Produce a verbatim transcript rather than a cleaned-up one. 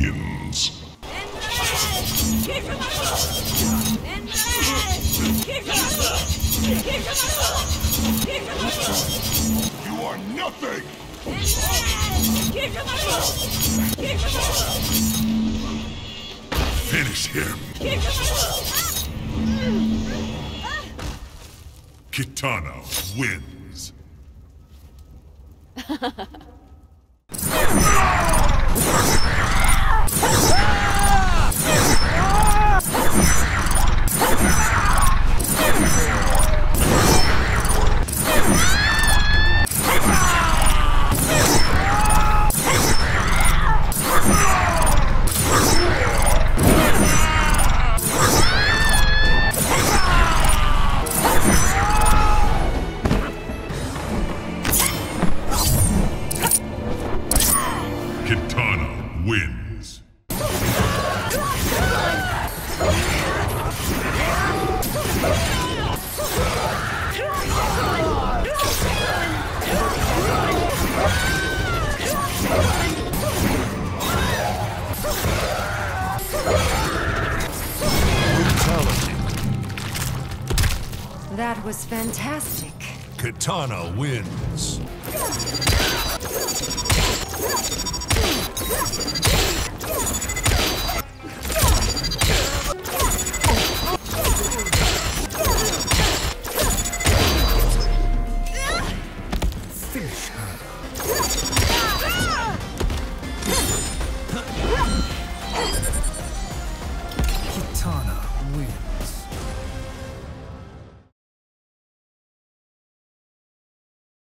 minions. You are nothing! Finish him! Kitana wins. Kitana wins. That was fantastic. Kitana wins. Yes!